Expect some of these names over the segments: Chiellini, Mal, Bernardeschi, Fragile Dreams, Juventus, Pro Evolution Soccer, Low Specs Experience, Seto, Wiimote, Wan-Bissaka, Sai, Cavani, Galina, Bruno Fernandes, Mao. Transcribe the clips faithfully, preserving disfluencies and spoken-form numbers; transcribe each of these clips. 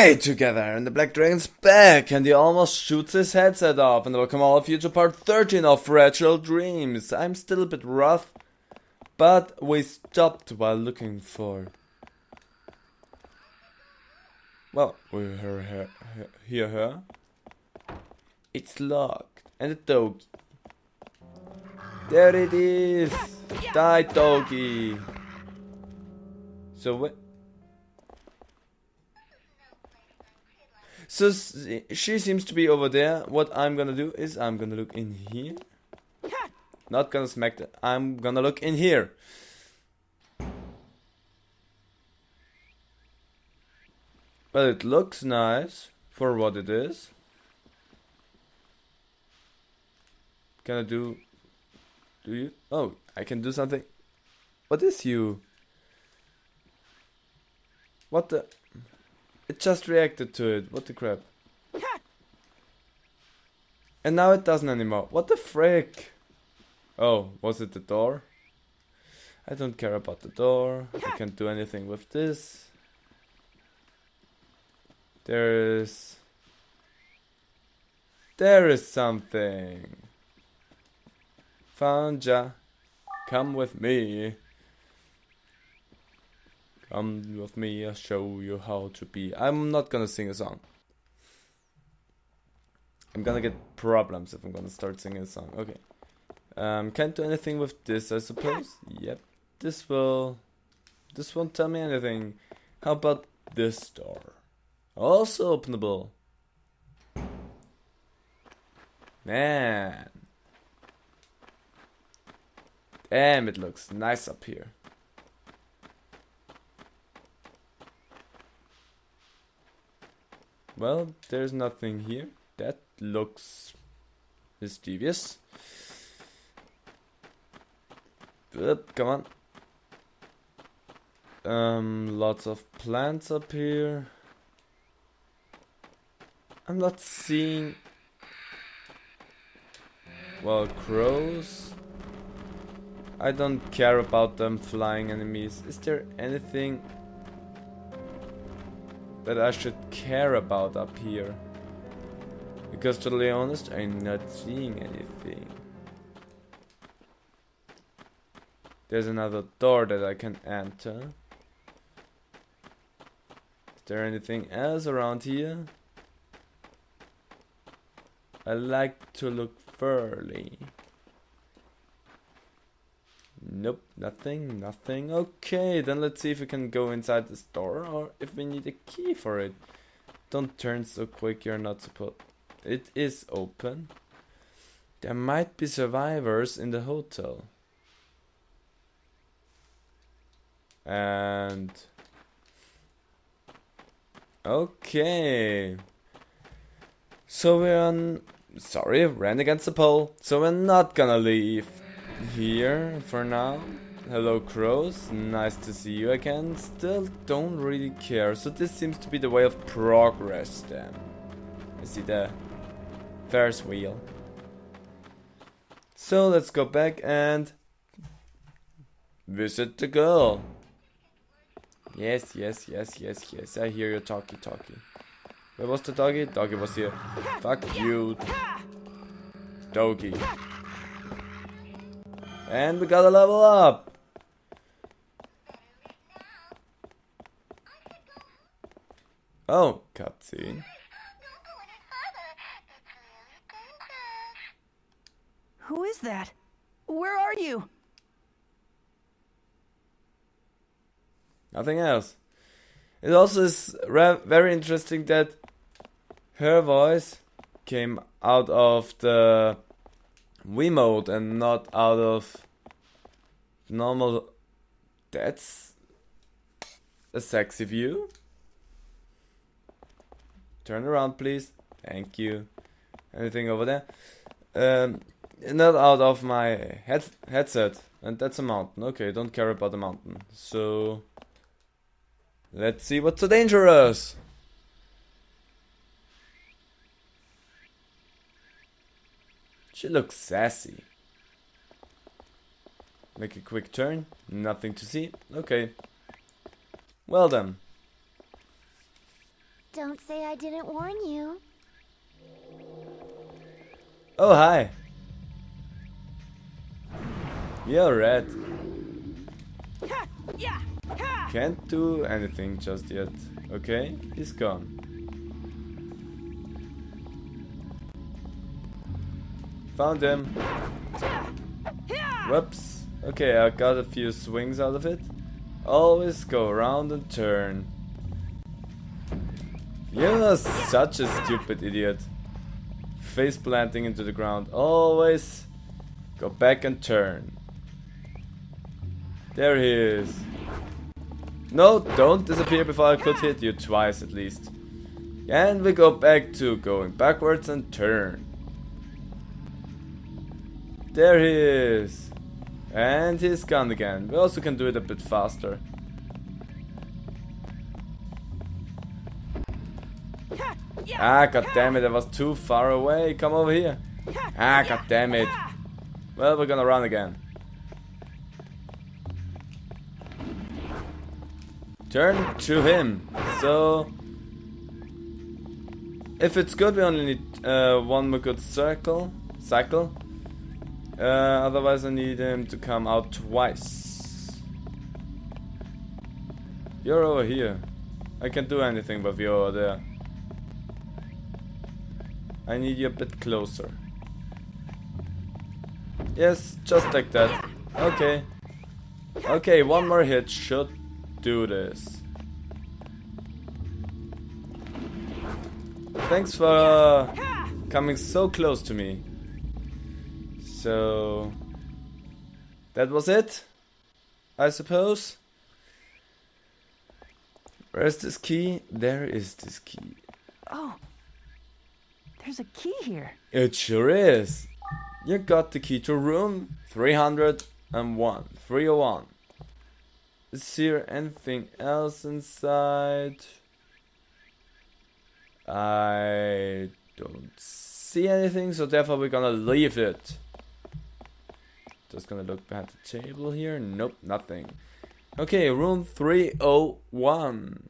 away together, and the black dragon's back, and he almost shoots his headset off, and welcome all of you to part thirteen of Fragile Dreams. I'm still a bit rough, but we stopped while looking for... Well, we hear her, hear her. It's locked, and a doggy. There it is! Die, doggy! So what? So she seems to be over there. What I'm gonna do is I'm gonna look in here. Not gonna smack that. I'm gonna look in here. Well, it looks nice for what it is. Can I do... Do you? Oh, I can do something. What is you? What the... It just reacted to it. What the crap? And now it doesn't anymore. What the frick? Oh, was it the door? I don't care about the door. I can't do anything with this. There is... There is something. Fanja, come with me. Come with me, I'll show you how to be. I'm not gonna sing a song. I'm gonna get problems if I'm gonna start singing a song. Okay. Um, can't do anything with this, I suppose. Yep. This will... This won't tell me anything. How about this door? Also openable. Man. Damn, it looks nice up here. Well, there's nothing here. That looks mischievous. Oop, come on. Um, lots of plants up here. I'm not seeing... Well, crows. I don't care about them flying enemies. Is there anything... that I should care about up here? Because to be honest, I'm not seeing anything. There's another door that I can enter. Is there anything else around here? I like to look thoroughly. Nope, nothing, nothing. Okay, then let's see if we can go inside this door or if we need a key for it. Don't turn so quick, you're not supposed... It is open. There might be survivors in the hotel. And... Okay. So we're on... Sorry, ran against the pole. So we're not gonna leave here for now. Hello crows, nice to see you again. Still don't really care. So this seems to be the way of progress then. I see the Ferris wheel. So let's go back and visit the girl. Yes, yes, yes, yes, yes. I hear your talkie talkie. Where was the doggy? Doggy was here. Fuck you, doggy. And we gotta level up! Oh, cutscene. Who is that? Where are you? Nothing else. It also is very interesting that her voice came out of the Wiimote and not out of normal. That's a sexy view. Turn around, please. Thank you. Anything over there? Um, not out of my head headset. And that's a mountain. Okay, don't care about the mountain. So let's see what's so dangerous. She looks sassy. Make a quick turn. Nothing to see. Okay. Well done. Don't say I didn't warn you. Oh, hi. You're red. Can't do anything just yet. Okay, he's gone. Found him. Whoops. Okay, I got a few swings out of it. Always go around and turn. You're such a stupid idiot. Face planting into the ground. Always go back and turn. There he is. No, don't disappear before I could hit you twice at least. And we go back to going backwards and turn. There he is. And he's gone again. We also can do it a bit faster. Ah, goddammit, I was too far away. Come over here. Ah, goddammit. Well, we're gonna run again. Turn to him. So, if it's good, we only need uh, one more good circle. Cycle. Uh, otherwise, I need him to come out twice. You're over here. I can't do anything but you're over there. I need you a bit closer. Yes, just like that. Okay. Okay, one more hit should do this. Thanks for uh, coming so close to me. So, that was it, I suppose. Where's this key? There is this key. Oh, there's a key here. It sure is. You got the key to room three hundred one. three oh one. Is there anything else inside? I don't see anything, so therefore we're gonna leave it. Just gonna look behind the table here. Nope, nothing. Okay, room three oh one.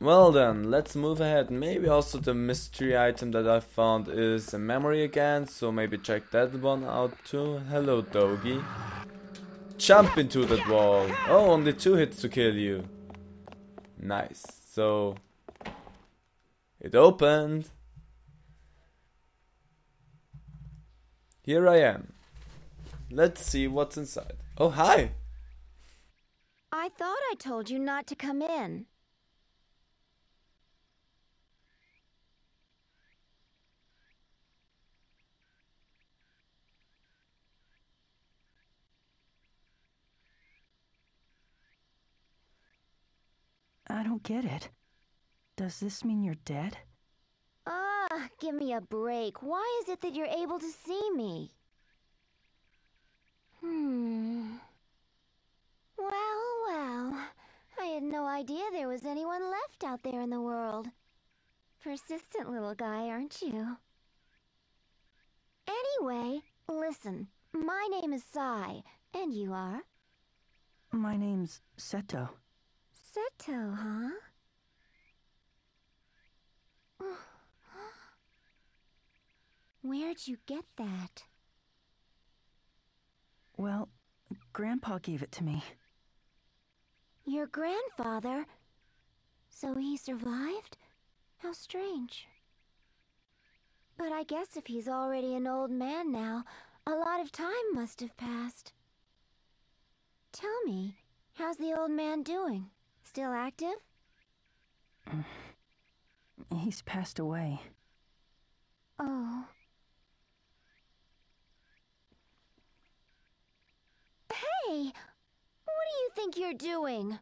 Well then, let's move ahead. Maybe also the mystery item that I found is a memory again, so maybe check that one out too. Hello, doggy. Jump into that wall. Oh, only two hits to kill you. Nice. So, it opened. Here I am. Let's see what's inside. Oh, hi! I thought I told you not to come in. I don't get it. Does this mean you're dead? Ah, give me a break. Why is it that you're able to see me? Hmm. Well, well. I had no idea there was anyone left out there in the world. Persistent little guy, aren't you? Anyway, listen. My name is Sai, and you are? My name's Seto. Seto, huh? Where'd you get that? Well, Grandpa gave it to me. Your grandfather? So he survived? How strange. But I guess if he's already an old man now, a lot of time must have passed. Tell me, how's the old man doing? Still active? He's passed away. Oh. Hey! What do you think you're doing?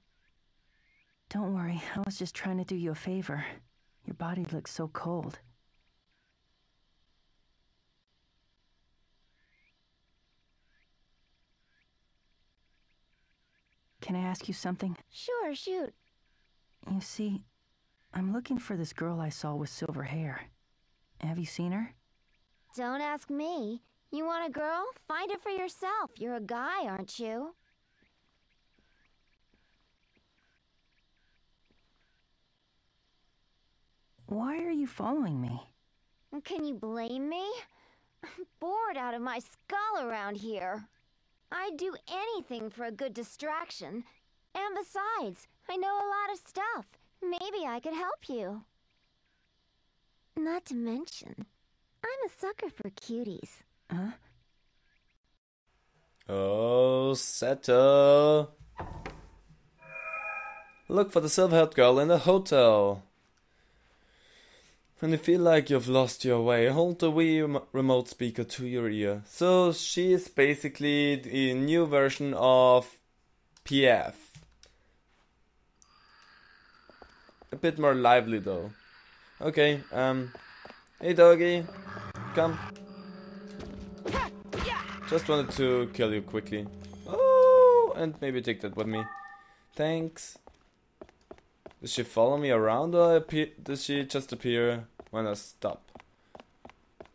Don't worry, I was just trying to do you a favor. Your body looks so cold. Can I ask you something? Sure, shoot. You see, I'm looking for this girl I saw with silver hair. Have you seen her? Don't ask me. You want a girl? Find it for yourself. You're a guy, aren't you? Why are you following me? Can you blame me? I'm bored out of my skull around here. I'd do anything for a good distraction. And besides, I know a lot of stuff. Maybe I could help you. Not to mention, I'm a sucker for cuties. Huh? Oh, Seto! Look for the silver-haired girl in the hotel. When you feel like you've lost your way, hold the Wii remote speaker to your ear. So she is basically the new version of P F. A bit more lively though. Okay, um... hey doggy, come. Just wanted to kill you quickly. Oh, and maybe take that with me. Thanks. Does she follow me around, or appear, does she just appear when I stop?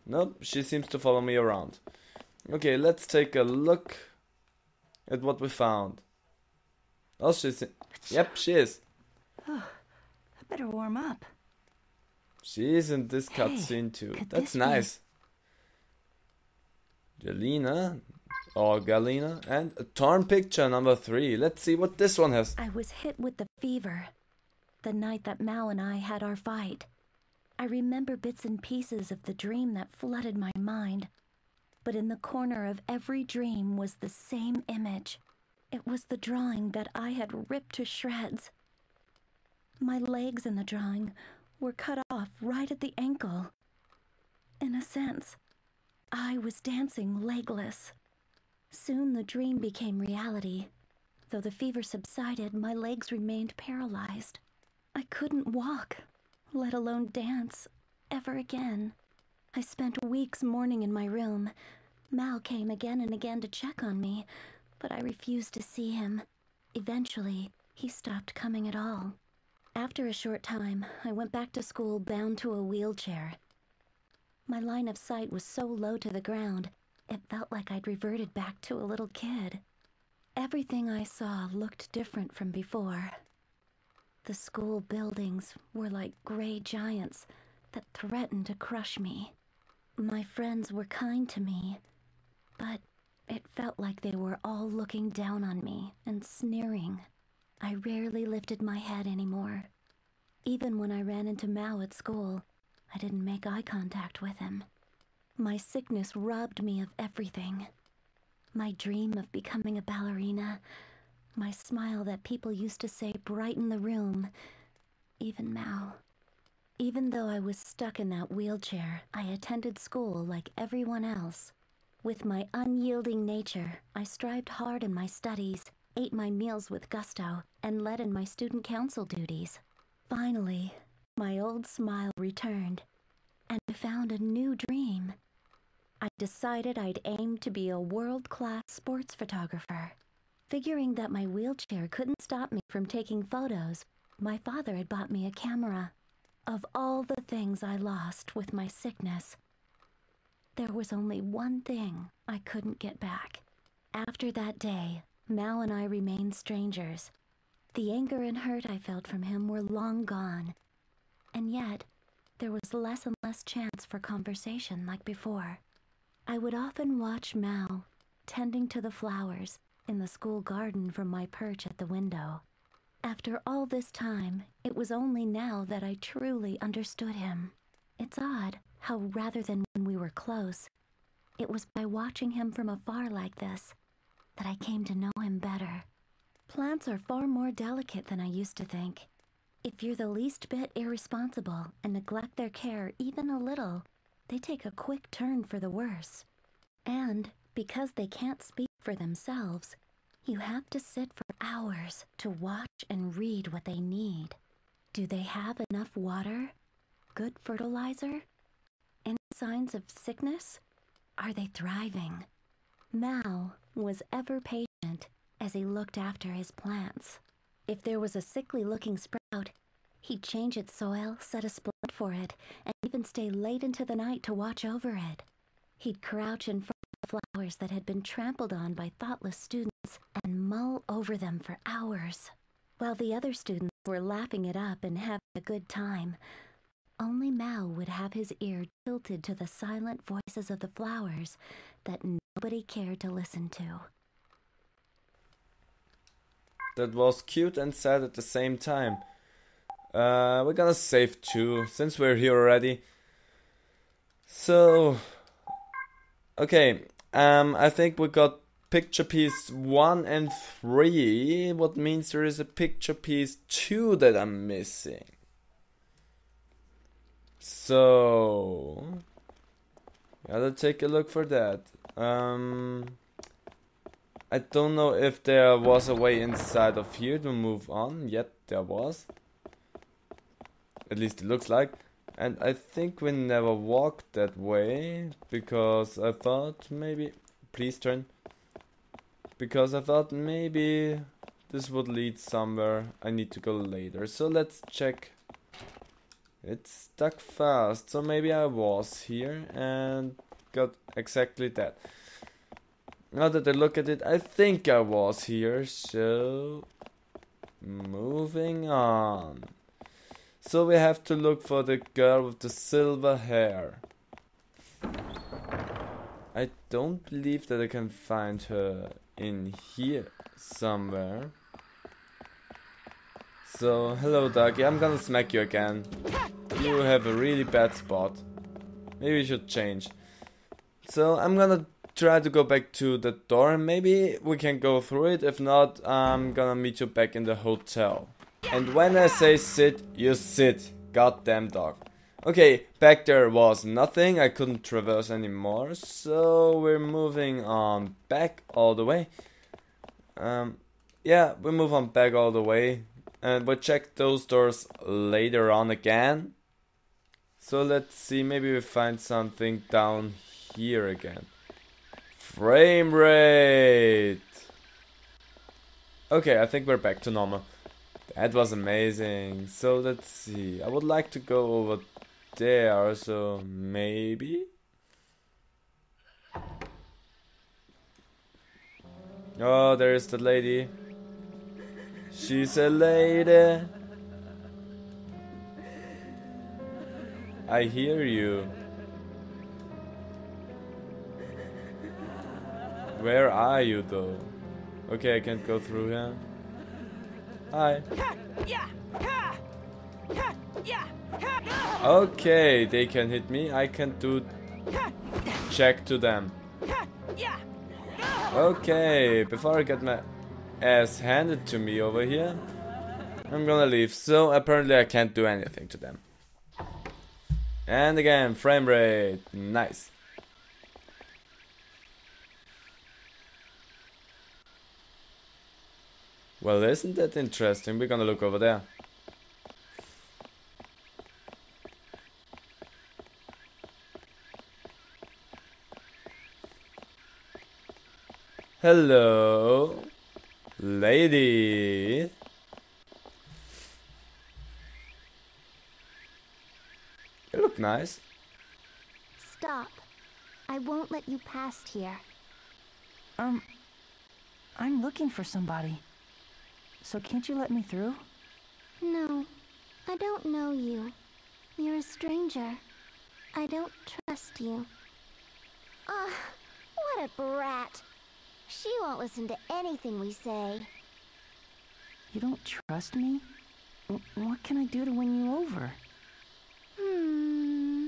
Nope, she seems to follow me around. Okay, let's take a look at what we found. Oh, she's... Yep, she is. Oh, I better warm up. She is in this cutscene too. Hey, that's nice. Galina, or Galina, and a torn picture number three. Let's see what this one has. I was hit with the fever. The night that Mal and I had our fight. I remember bits and pieces of the dream that flooded my mind. But in the corner of every dream was the same image. It was the drawing that I had ripped to shreds. My legs in the drawing were cut off right at the ankle. In a sense, I was dancing legless. Soon the dream became reality. Though the fever subsided, my legs remained paralyzed. I couldn't walk, let alone dance, ever again. I spent weeks mourning in my room. Mal came again and again to check on me, but I refused to see him. Eventually, he stopped coming at all. After a short time, I went back to school bound to a wheelchair. My line of sight was so low to the ground, it felt like I'd reverted back to a little kid. Everything I saw looked different from before. The school buildings were like gray giants that threatened to crush me. My friends were kind to me, but it felt like they were all looking down on me and sneering. I rarely lifted my head anymore. Even when I ran into Mao at school, I didn't make eye contact with him. My sickness robbed me of everything. My dream of becoming a ballerina, my smile that people used to say brightened the room, even Mao. Even though I was stuck in that wheelchair, I attended school like everyone else. With my unyielding nature, I strived hard in my studies, ate my meals with gusto, and led in my student council duties. Finally, my old smile returned, and I found a new dream. I decided I'd aim to be a world-class sports photographer. Figuring that my wheelchair couldn't stop me from taking photos, my father had bought me a camera. Of all the things I lost with my sickness, there was only one thing I couldn't get back. After that day, Mao and I remained strangers. The anger and hurt I felt from him were long gone. And yet, there was less and less chance for conversation like before. I would often watch Mao, tending to the flowers, in the school garden from my perch at the window. After all this time, it was only now that I truly understood him. It's odd how rather than when we were close, it was by watching him from afar like this that I came to know him better. Plants are far more delicate than I used to think. If you're the least bit irresponsible and neglect their care even a little, they take a quick turn for the worse. And because they can't speak for themselves, you have to sit for hours to watch and read what they need. Do they have enough water? Good fertilizer? Any signs of sickness? Are they thriving? Mao was ever patient as he looked after his plants. If there was a sickly-looking sprout, he'd change its soil, set a splint for it, and even stay late into the night to watch over it. He'd crouch in front flowers that had been trampled on by thoughtless students and mull over them for hours. While the other students were laughing it up and having a good time, only Mao would have his ear tilted to the silent voices of the flowers that nobody cared to listen to. That was cute and sad at the same time. Uh, we're gonna save two, since we're here already. So... okay, um, I think we got picture piece one and three, what means there is a picture piece two that I'm missing. So... gotta take a look for that. Um... I don't know if there was a way inside of here to move on. Yep, there was. At least it looks like. And I think we never walked that way, because I thought maybe... please turn. Because I thought maybe this would lead somewhere I need to go later. So let's check. It's stuck fast, so maybe I was here and got exactly that. Now that I look at it, I think I was here, so... moving on. So we have to look for the girl with the silver hair. I don't believe that I can find her in here somewhere. So, hello doggy, I'm gonna smack you again. You have a really bad spot. Maybe you should change. So, I'm gonna... try to go back to the door. Maybe we can go through it. If not, I'm gonna meet you back in the hotel. And when I say sit, you sit. Goddamn dog. Okay, back there was nothing. I couldn't traverse anymore. So we're moving on back all the way. Um, yeah, we move on back all the way. And we'll check those doors later on again. So let's see. Maybe we find something down here again. Frame rate! Okay, I think we're back to normal. That was amazing. So let's see. I would like to go over there, so maybe? Oh, there is the lady. She's a lady. I hear you. Where are you though? Okay, I can't go through here. Hi. Okay, they can hit me. I can do check to them. Okay, before I get my ass handed to me over here, I'm gonna leave. So apparently I can't do anything to them. And again, frame rate. Nice. Well, isn't that interesting? We're gonna look over there. Hello, lady. You look nice. Stop. I won't let you past here. Um, I'm looking for somebody. So can't you let me through? No, I don't know you. You're a stranger. I don't trust you. Ah, uh, what a brat. She won't listen to anything we say. You don't trust me? W- what can I do to win you over? Hmm...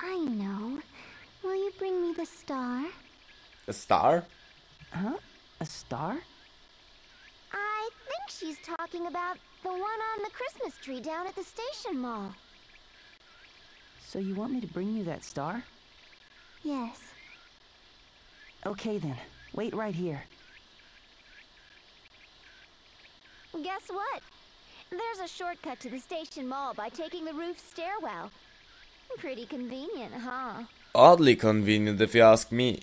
I know. Will you bring me the star? A star? Huh? A star? I think she's talking about the one on the Christmas tree down at the station mall. So you want me to bring you that star? Yes. Okay then, wait right here. Guess what? There's a shortcut to the station mall by taking the roof stairwell. Pretty convenient, huh? Oddly convenient if you ask me.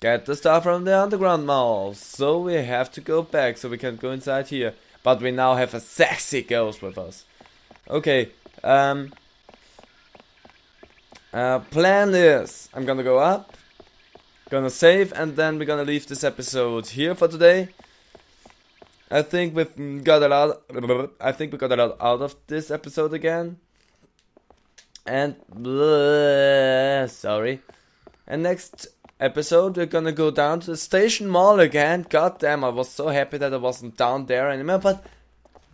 Get the star from the underground mall. So we have to go back, so we can't go inside here. But we now have a sexy ghost with us. Okay, um... Uh, plan is... I'm gonna go up. Gonna save, and then we're gonna leave this episode here for today. I think we've got a lot. I think we got a lot out of this episode again. And bleh, sorry. And next episode we're gonna go down to the station mall again. God damn, I was so happy that I wasn't down there anymore, but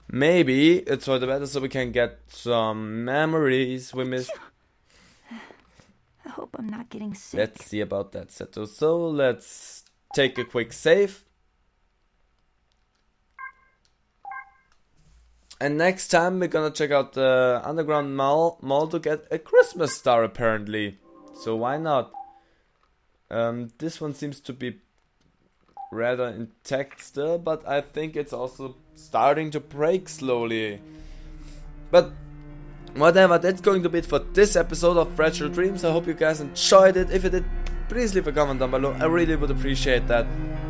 maybe it's for the better so we can get some memories we missed. I hope I'm not getting sick. Let's see about that, Seto. So let's take a quick save. And next time we're gonna check out the underground mall, mall to get a Christmas star apparently. So why not? Um, this one seems to be rather intact still, but I think it's also starting to break slowly. But whatever, that's going to be it for this episode of Fragile Dreams. I hope you guys enjoyed it. If you did, please leave a comment down below. I really would appreciate that.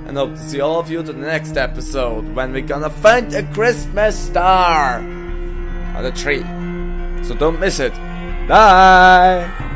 And hope to see all of you to the next episode, when we're gonna find a Christmas star on the tree. So don't miss it. Bye!